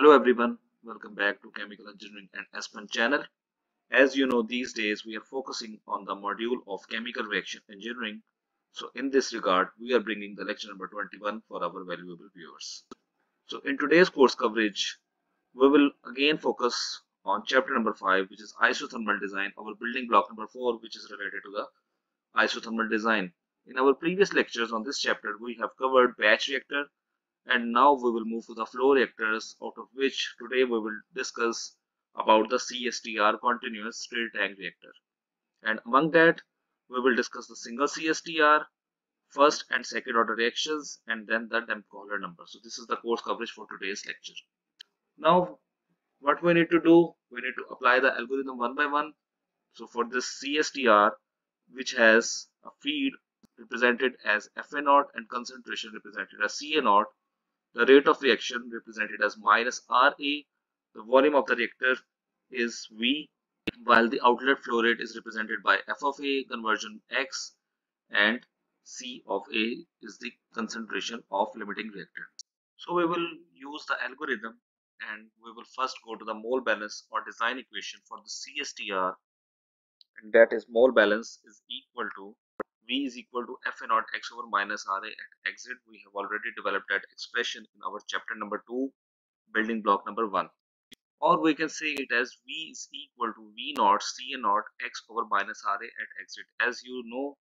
Hello everyone, welcome back to Chemical Engineering and Aspen channel. As you know, these days we are focusing on the module of Chemical Reaction Engineering. So in this regard, we are bringing the lecture number 21 for our valuable viewers. So in today's course coverage, we will again focus on chapter number 5, which is isothermal design, our building block number 4, which is related to the isothermal design. In our previous lectures on this chapter, we have covered batch reactor, and now we will move to the flow reactors, out of which today we will discuss about the CSTR, continuous stirred tank reactor. And among that, we will discuss the single CSTR, first and second order reactions, and then the Damkohler number. So this is the course coverage for today's lecture. Now, what we need to do, we need to apply the algorithm one by one. So for this CSTR, which has a feed represented as FA0 and concentration represented as CA0, the rate of reaction represented as minus RA, the volume of the reactor is V, while the outlet flow rate is represented by F of A, conversion X, and C of A is the concentration of limiting reactor. So we will use the algorithm and we will first go to the mole balance or design equation for the CSTR, and that is mole balance is equal to V is equal to FA0 X over minus RA at exit. We have already developed that expression in our chapter number 2, building block number 1. Or we can say it as V is equal to V0 CA0 X over minus RA at exit. As you know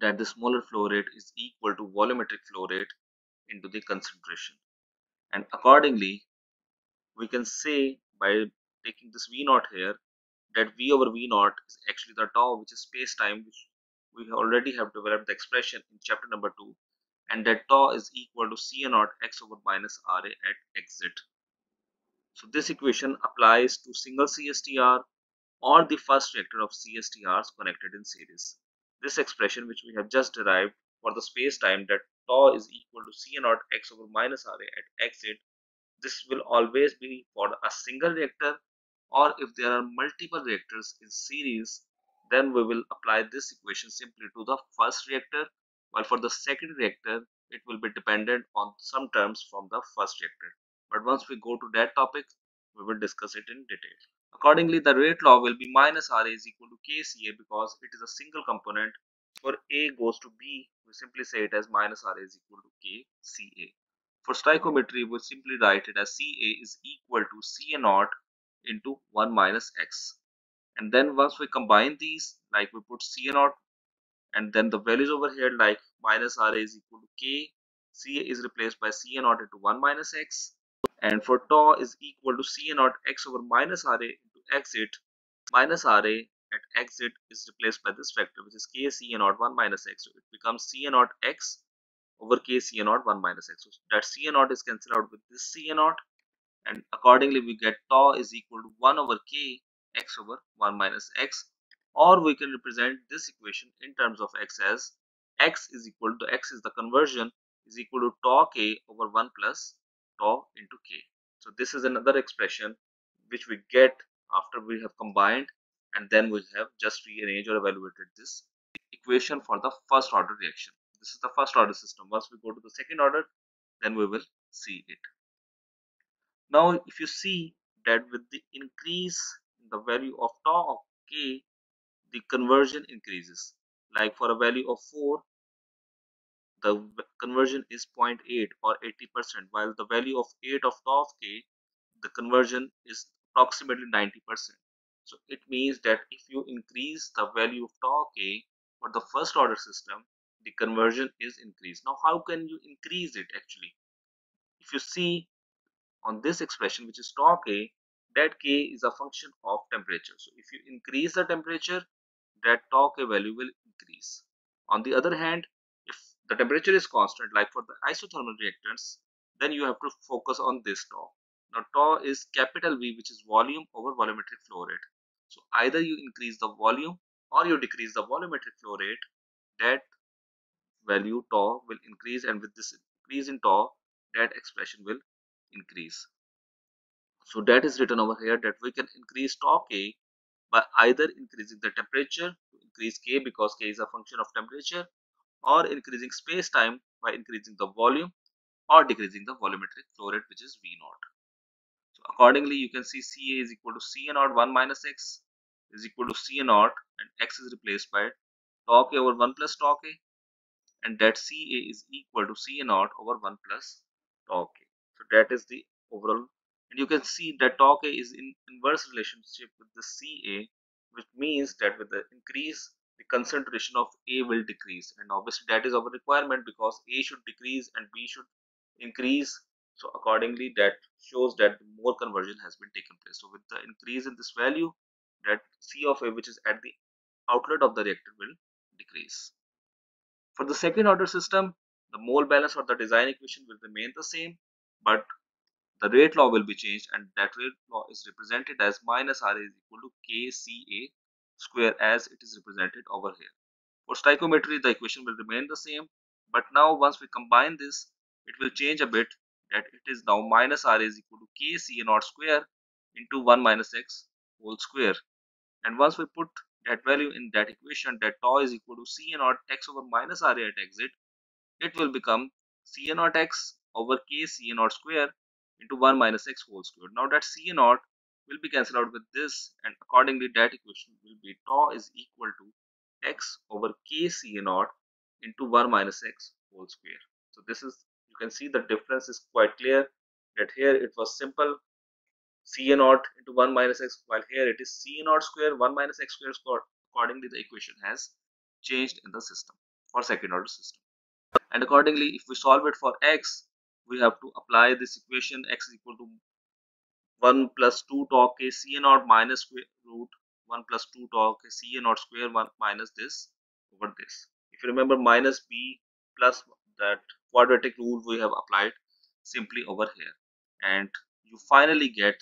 that the molar flow rate is equal to volumetric flow rate into the concentration. And accordingly, we can say by taking this V0 here that V over V0 is actually the tau, which is space-time, which we already have developed the expression in chapter number 2, and that tau is equal to CA0 X over minus RA at exit. So this equation applies to single CSTR or the first reactor of CSTRs connected in series. This expression which we have just derived for the space-time, that tau is equal to CA0 X over minus RA at exit, this will always be for a single reactor, or if there are multiple reactors in series, then we will apply this equation simply to the first reactor, while for the second reactor it will be dependent on some terms from the first reactor. But once we go to that topic, we will discuss it in detail. Accordingly, the rate law will be minus RA is equal to KCA, because it is a single component. For A goes to B, we simply say it as minus RA is equal to KCA. For stoichiometry, we simply write it as CA is equal to CA0 into 1 minus X. And then once we combine these, like we put CA0 and then the values over here, like minus RA is equal to K, CA is replaced by CA0 into 1 minus X, and for tau is equal to CA0 X over minus RA into exit, minus RA at exit is replaced by this factor, which is K CA0 1 minus X, so it becomes CA0 X over K CA0 1 minus X, so that CA0 is cancelled out with this CA0, and accordingly we get tau is equal to 1 over K X over 1 minus X, or we can represent this equation in terms of X as X is equal to, X is the conversion, is equal to tau K over 1 plus tau into K. So this is another expression which we get after we have combined and then we have just rearranged or evaluated this equation for the first order reaction. This is the first order system. Once we go to the second order, then we will see it. Now if you see that with the increase the value of tau of K, the conversion increases. Like for a value of 4, the conversion is 0.8 or 80%, while the value of 8 of tau of K, the conversion is approximately 90%. So it means that if you increase the value of tau K for the first order system, the conversion is increased. Now how can you increase it actually? If you see on this expression, which is tau K, that K is a function of temperature. So if you increase the temperature, that tau K value will increase. On the other hand, if the temperature is constant, like for the isothermal reactants, then you have to focus on this tau. Now tau is capital V, which is volume over volumetric flow rate. So either you increase the volume or you decrease the volumetric flow rate, that value tau will increase, and with this increase in tau, that expression will increase. So that is written over here, that we can increase tau K by either increasing the temperature to increase K, because K is a function of temperature, or increasing space time by increasing the volume, or decreasing the volumetric flow rate, which is V0. So accordingly you can see Ca is equal to Ca naught 1 minus x is equal to Ca naught, and x is replaced by tau k over 1 plus tau k, and that Ca is equal to Ca naught over 1 plus tau k. So that is the overall, and you can see that tau k is in inverse relationship with the Ca, which means that with the increase the concentration of A will decrease, and obviously that is our requirement because A should decrease and B should increase. So accordingly that shows that more conversion has been taken place. So with the increase in this value, that C of A, which is at the outlet of the reactor, will decrease. For the second order system, the mole balance or the design equation will remain the same, but the rate law will be changed, and that rate law is represented as minus Ra is equal to KCA square as it is represented over here. For stoichiometry, the equation will remain the same, but now once we combine this, it will change a bit, that it is now minus Ra is equal to KCA naught square into 1 minus x whole square. And once we put that value in that equation, that tau is equal to Ca naught x over minus Ra at exit, it will become Ca naught x over KCA naught square into 1 minus x whole square. Now that Ca naught will be cancelled out with this, and accordingly that equation will be tau is equal to x over Kca naught into 1 minus x whole square. So this is, you can see the difference is quite clear, that here it was simple Ca naught into 1 minus x, while here it is Ca naught square 1 minus x square squared. Accordingly the equation has changed in the system for second order system, and accordingly if we solve it for x, we have to apply this equation x is equal to 1 plus 2 tau k Ca naught minus square root 1 plus 2 tau k Ca naught square 1 minus this over this. If you remember, minus b plus that quadratic rule we have applied simply over here, and you finally get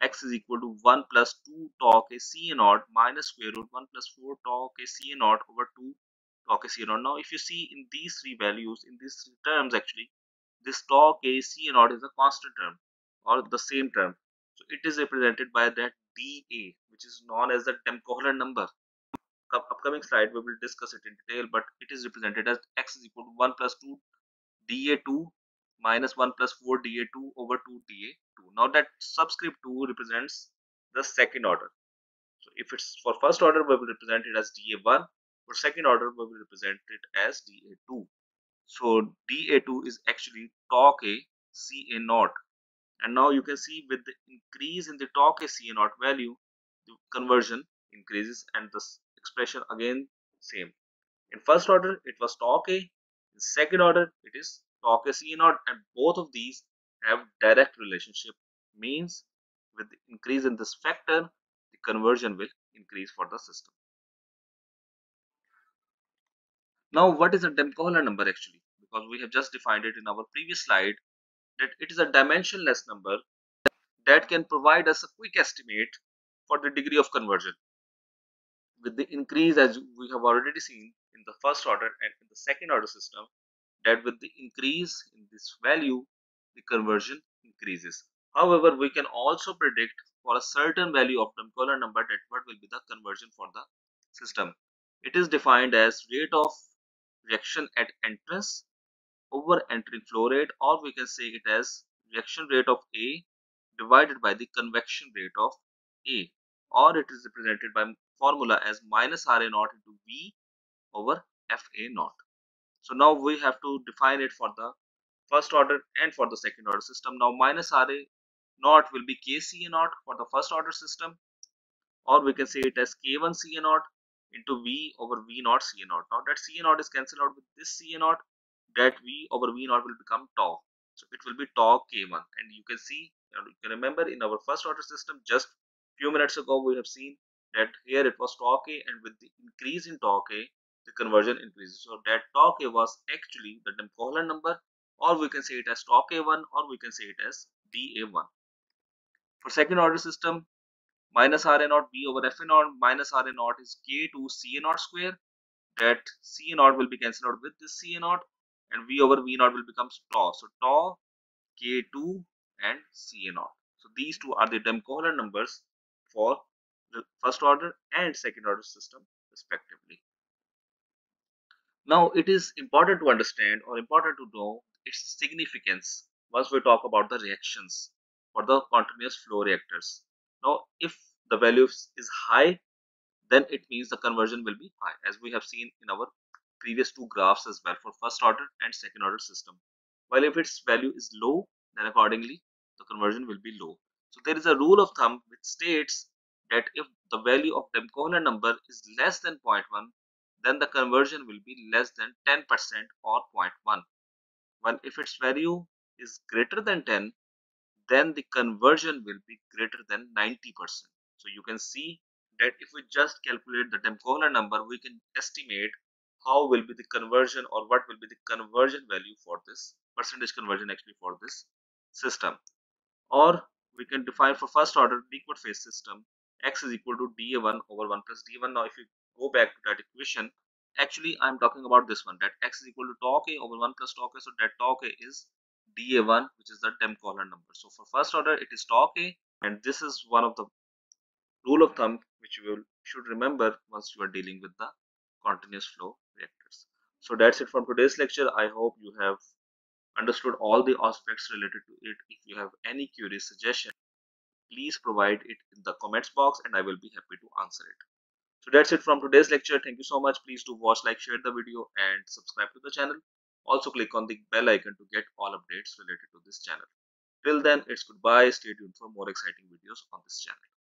x is equal to 1 plus 2 tau k Ca naught minus square root 1 plus 4 tau k Ca naught over 2 tau k Ca naught. Now if you see in these three values, in these three terms, actually this tau k Ca naught is a constant term or the same term, so it is represented by that dA, which is known as the Damkohler number. Upcoming slide we will discuss it in detail, but it is represented as x is equal to 1 plus 2 dA2 minus 1 plus 4 dA2 over 2 dA2. Now that subscript 2 represents the second order. So if it's for first order, we will represent it as dA1. For second order, we will represent it as dA2. So dA2 is actually tau k Ca naught. And now you can see with the increase in the tau k Ca naught value, the conversion increases, and the expression again same. In first order it was tau k, in second order it is tau k Ca naught, and both of these have direct relationship, means with the increase in this factor the conversion will increase for the system. Now what is a Damkohler number actually? Because we have just defined it in our previous slide, that it is a dimensionless number that can provide us a quick estimate for the degree of conversion. With the increase, as we have already seen in the first order and in the second order system, that with the increase in this value the conversion increases. However, we can also predict for a certain value of Damkohler number that what will be the conversion for the system. It is defined as rate of reaction at entrance over entering flow rate, or we can say it as reaction rate of A divided by the convection rate of A, or it is represented by formula as minus Ra naught into V over Fa naught. So now we have to define it for the first order and for the second order system. Now minus Ra naught will be Kca naught for the first order system, or we can say it as K1 Ca naught into V over V naught Ca naught. Now that Ca naught is cancelled out with this Ca naught, that V over V naught will become tau. So it will be tau K1, and you can see, you can remember in our first order system just few minutes ago we have seen that here it was tau k, and with the increase in tau k the conversion increases. So that tau k was actually the Damkohler number, or we can say it as tau k1, or we can say it as dA1. For second order system, minus Ra naught B over Fa naught minus Ra naught is K2 Ca naught square, that Ca naught will be cancelled out with this Ca naught, and V over V naught will become tau. So tau, K2 and Ca naught. So these two are the Damkohler numbers for the first order and second order system respectively. Now it is important to understand, or important to know, its significance once we talk about the reactions. for the continuous flow reactors. Now, if the value is high, then it means the conversion will be high, as we have seen in our previous two graphs as well, for first order and second order system. While if its value is low, then accordingly the conversion will be low. So there is a rule of thumb which states that if the value of Damkohler number is less than 0.1, then the conversion will be less than 10% or 0.1. While if its value is greater than 10, then the conversion will be greater than 90%. So you can see that if we just calculate the Damkohler number, we can estimate how will be the conversion, or what will be the conversion value for this percentage conversion actually for this system. Or we can define for first order liquid phase system x is equal to dA1 over 1 plus dA1. Now if you go back to that equation, actually I'm talking about this one, that x is equal to tau k over 1 plus tau k. So that tau k is dA1, which is the Damkohler number. So for first order it is tau k, and this is one of the rule of thumb which you should remember once you are dealing with the continuous flow reactors. So that's it from today's lecture. I hope you have understood all the aspects related to it. If you have any queries, suggestion, please provide it in the comments box and I will be happy to answer it. So that's it from today's lecture. Thank you so much. Please do watch, like, share the video and subscribe to the channel. Also click on the bell icon to get all updates related to this channel. Till then, it's goodbye. Stay tuned for more exciting videos on this channel.